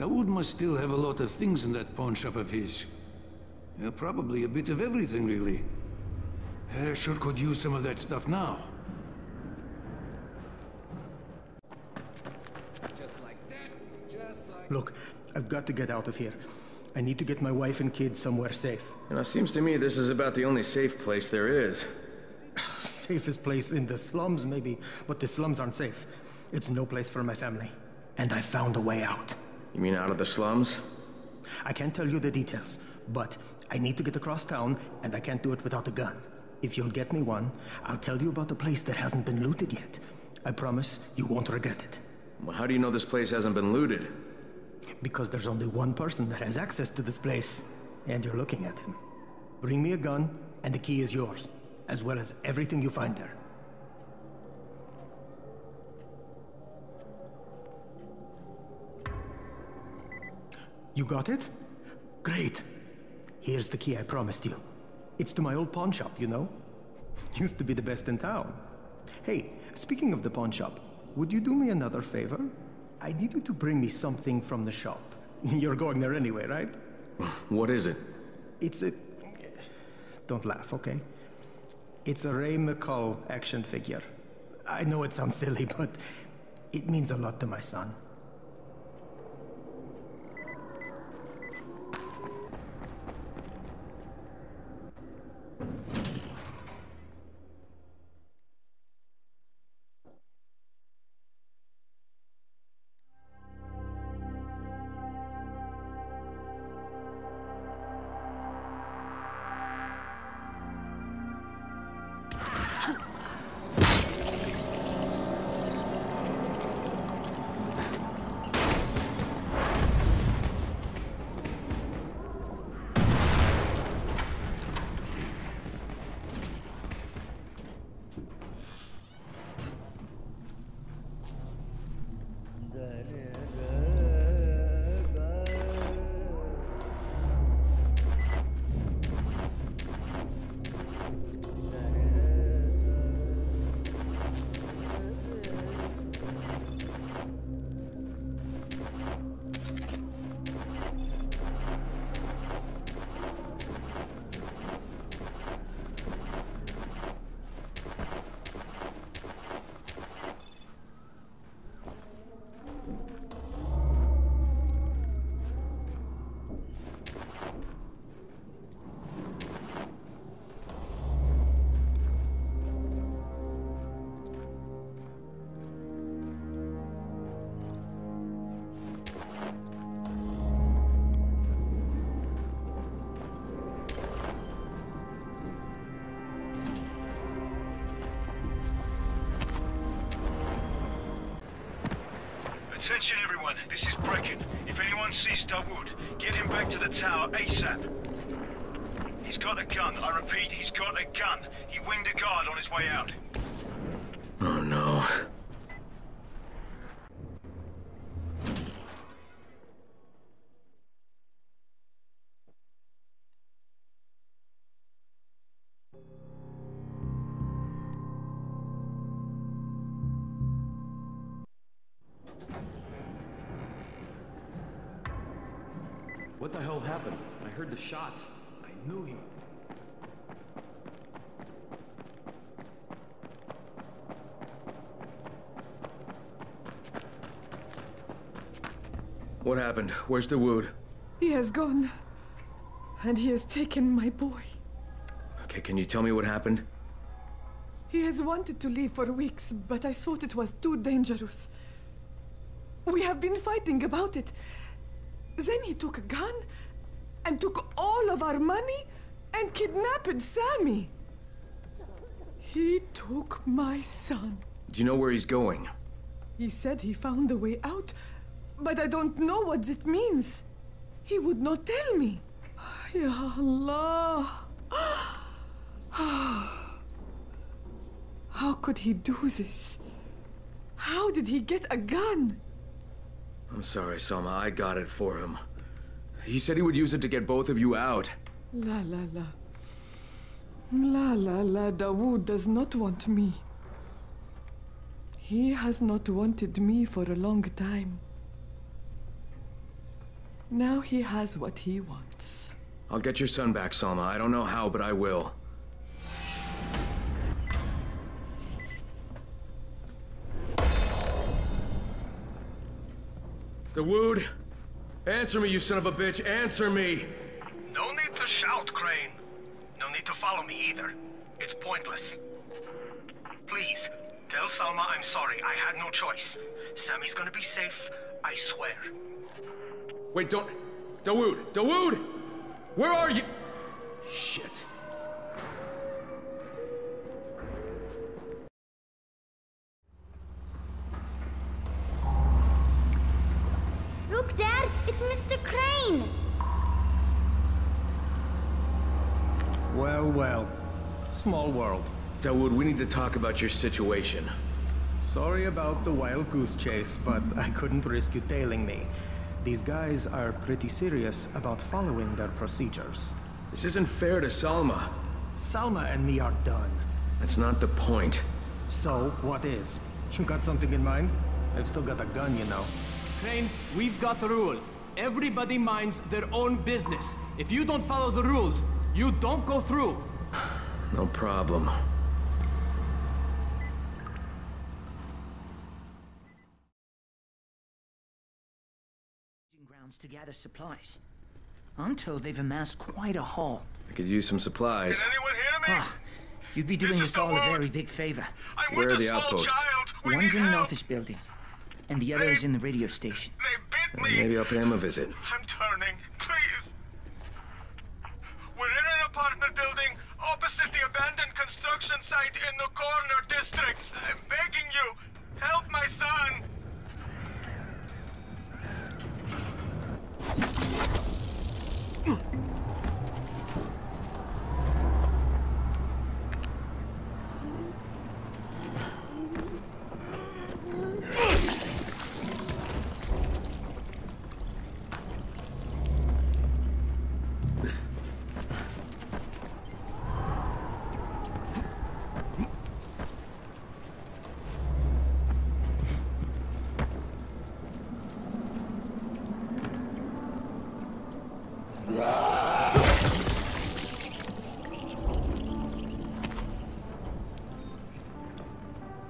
Dawud must still have a lot of things in that pawn shop of his. Yeah, probably a bit of everything, really. I sure could use some of that stuff now. Just like that. Just like... Look, I've got to get out of here. I need to get my wife and kids somewhere safe. You know, it seems to me this is about the only safe place there is. Safest place in the slums, maybe, but the slums aren't safe. It's no place for my family. And I found a way out. You mean out of the slums? I can't tell you the details, but I need to get across town, and I can't do it without a gun. If you'll get me one, I'll tell you about a place that hasn't been looted yet. I promise you won't regret it. Well, how do you know this place hasn't been looted? Because there's only one person that has access to this place, and you're looking at him. Bring me a gun, and the key is yours, as well as everything you find there. You got it? Great! Here's the key I promised you. It's to my old pawn shop, you know? Used to be the best in town. Hey, speaking of the pawn shop, would you do me another favor? I need you to bring me something from the shop. You're going there anyway, right? What is it? It's a... Don't laugh, okay? It's a Ray McCall action figure. I know it sounds silly, but it means a lot to my son. Attention everyone, this is Brecken. If anyone sees Dawud, get him back to the tower ASAP. He's got a gun, I repeat, he's got a gun. He winged a guard on his way out. Oh no. What the hell happened? I heard the shots. I knew him. What happened? Where's Dawud? He has gone. And he has taken my boy. Okay, can you tell me what happened? He has wanted to leave for weeks, but I thought it was too dangerous. We have been fighting about it. Then he took a gun, and took all of our money, and kidnapped Sammy. He took my son. Do you know where he's going? He said he found a way out, but I don't know what it means. He would not tell me. Ya Allah. How could he do this? How did he get a gun? I'm sorry, Salma. I got it for him. He said he would use it to get both of you out. La la la. La la la. Dawud does not want me. He has not wanted me for a long time. Now he has what he wants. I'll get your son back, Salma. I don't know how, but I will. Dawud, answer me, you son of a bitch. Answer me. No need to shout, Crane. No need to follow me either. It's pointless. Please, tell Salma I'm sorry. I had no choice. Sammy's gonna be safe, I swear. Wait, don't... Dawud! Dawud! Where are you? Shit. Look, Dad! It's Mr. Crane! Well, well. Small world. Dawud, we need to talk about your situation. Sorry about the wild goose chase, but I couldn't risk you tailing me. These guys are pretty serious about following their procedures. This isn't fair to Salma. Salma and me are done. That's not the point. So, what is? You got something in mind? I've still got a gun, you know. Crane, we've got the rule. Everybody minds their own business. If you don't follow the rules, you don't go through. No problem. To gather supplies. I'm told they've amassed quite a haul. I could use some supplies. Can anyone hear me? Ah, you'd be doing us all a very big favor. Where are the outposts? One's in an office building, and the other is in the radio station. They bit me. Maybe I'll pay him a visit. I'm turning, please. We're in an apartment building opposite the abandoned construction site in the corner district. I'm begging you, help my son.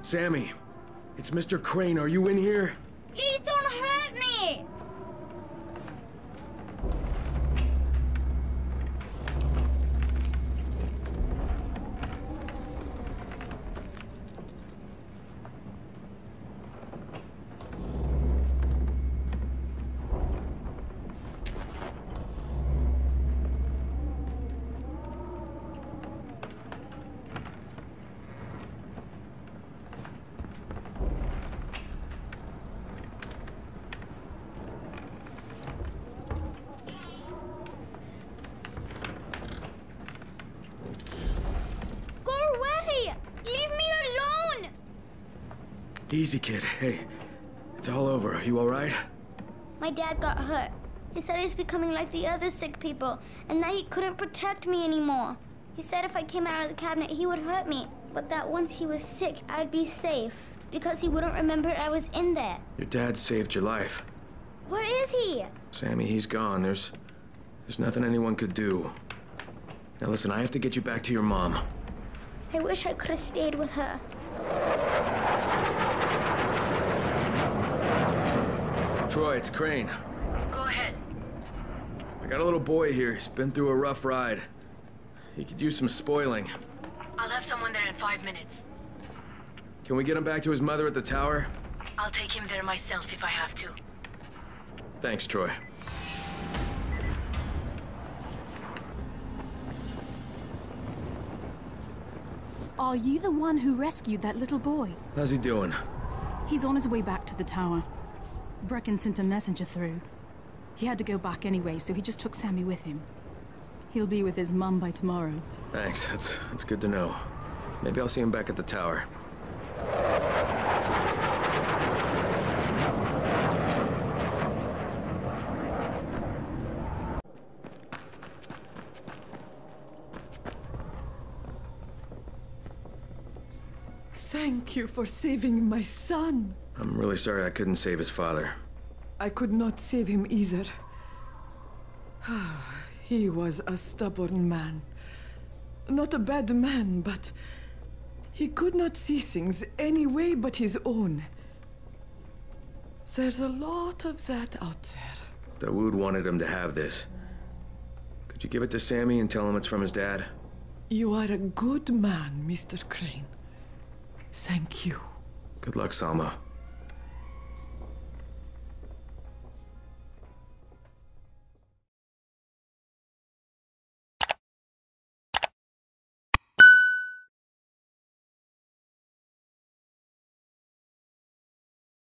Sammy, it's Mr. Crane. Are you in here? Please don't hurt me! Easy, kid. Hey, it's all over. Are you all right? My dad got hurt. He said he was becoming like the other sick people, and that he couldn't protect me anymore. He said if I came out of the cabinet, he would hurt me, but that once he was sick, I'd be safe, because he wouldn't remember I was in there. Your dad saved your life. Where is he? Sammy, he's gone. There's nothing anyone could do. Now listen, I have to get you back to your mom. I wish I could have stayed with her. Troy, it's Crane. Go ahead. I got a little boy here. He's been through a rough ride. He could use some spoiling. I'll have someone there in 5 minutes. Can we get him back to his mother at the tower? I'll take him there myself if I have to. Thanks, Troy. Are you the one who rescued that little boy? How's he doing? He's on his way back to the tower. Brecken sent a messenger through. He had to go back anyway, so he just took Sammy with him. He'll be with his mum by tomorrow. Thanks, that's good to know. Maybe I'll see him back at the tower. Thank you for saving my son. I'm really sorry I couldn't save his father. I could not save him either. He was a stubborn man. Not a bad man, but he could not see things any way but his own. There's a lot of that out there. Dawud wanted him to have this. Could you give it to Sammy and tell him it's from his dad? You are a good man, Mr. Crane. Thank you. Good luck, Salma.